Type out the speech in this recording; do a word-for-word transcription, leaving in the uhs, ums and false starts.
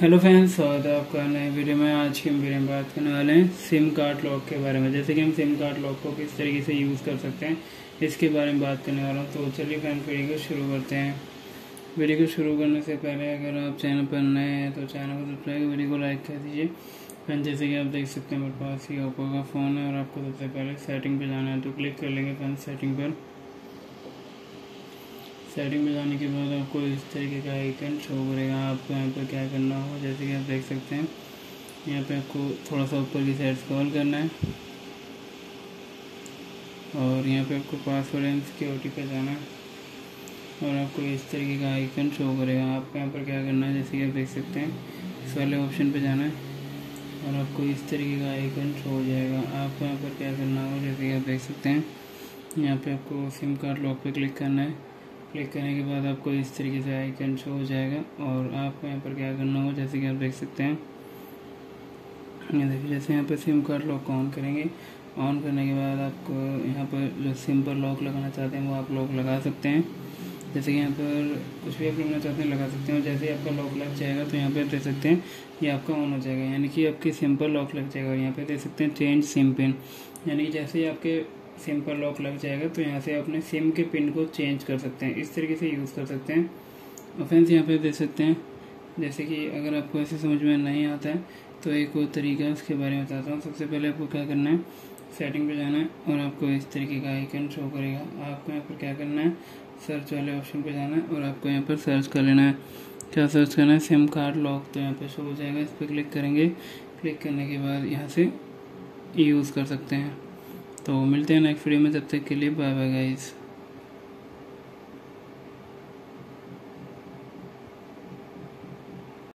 Hello friends, स्वागत है आपका नए वीडियो में। आज की हम वीडियो में बात करने वाले हैं सिम कार्ड लॉक के बारे में, जैसे कि हम सिम कार्ड लॉक को किस तरीके से यूज़ कर सकते हैं इसके बारे में बात करने वाला हूँ। तो चलिए फ्रेंड्स वीडियो को शुरू करते हैं। वीडियो को शुरू करने से पहले अगर आप चैनल पर नए हैं तो चैनल को सब्सक्राइब, वीडियो को लाइक कर दीजिए। फ्रेंड जैसे कि आप देख सकते हैं मेरे पास ये ओप्पो का फ़ोन है और आपको सबसे पहले सेटिंग पर जाना है, तो क्लिक कर लेंगे फ्रेंड सेटिंग पर। सेटिंग में जाने के बाद आपको इस तरीके का आइकन शो करेगा। आपको यहाँ पर क्या करना होगा, जैसे कि आप देख सकते हैं यहाँ पे आपको थोड़ा सा ऊपर की साइड स्क्रॉल करना है और यहाँ पे आपको पासवर्ड एंड सिक्योरिटी पे जाना है और आपको इस तरीके का आइकन शो करेगा। आपको यहाँ पर क्या करना है, जैसे कि आप देख सकते हैं इस वाले ऑप्शन पर जाना है और आपको इस तरीके का आइकन शो हो जाएगा। आपको यहाँ पर क्या करना होगा, जैसे कि आप देख सकते हैं यहाँ पर आपको सिम कार्ड लॉक पर क्लिक करना है। क्लिक करने के बाद आपको इस तरीके से आइकन शो हो जाएगा और आपको यहाँ पर क्या करना होगा, जैसे कि आप देख सकते हैं ये देखिए, जैसे यहाँ पर सिम कार्ड लॉक ऑन करेंगे। ऑन करने के बाद आपको यहाँ पर जो सिम पर लॉक लगाना चाहते हैं वो आप लॉक लगा सकते हैं, जैसे कि यहाँ पर कुछ भी आप लगाना चाहते हैं लगा सकते हैं। और जैसे ही आपका लॉक लग जाएगा तो यहाँ पर देख सकते हैं ये आपका ऑन हो जाएगा, यानी कि आपके सिम पर लॉक लग जाएगा। और यहाँ पर देख सकते हैं चेंज सिम पिन, यानी कि जैसे ही आपके सिम पर लॉक लग जाएगा तो यहाँ से अपने सिम के पिन को चेंज कर सकते हैं, इस तरीके से यूज़ कर सकते हैं। और फ्रेंड्स यहाँ पे देख सकते हैं, जैसे कि अगर आपको ऐसे समझ में नहीं आता है तो एक और तरीका उसके बारे में बताता हूँ। सबसे पहले आपको क्या करना है, सेटिंग पे जाना है और आपको इस तरीके का आइकन शो करेगा। आपको यहाँ पर क्या करना है, सर्च वाले ऑप्शन पर जाना है और आपको यहाँ पर सर्च कर लेना है। क्या सर्च करना है, सिम कार्ड लॉक, तो यहाँ पर शो हो जाएगा। इस पर क्लिक करेंगे, क्लिक करने के बाद यहाँ से यूज़ कर सकते हैं। तो मिलते हैं नेक्स्ट वीडियो में, तब तक के लिए बाय बाय गाइस।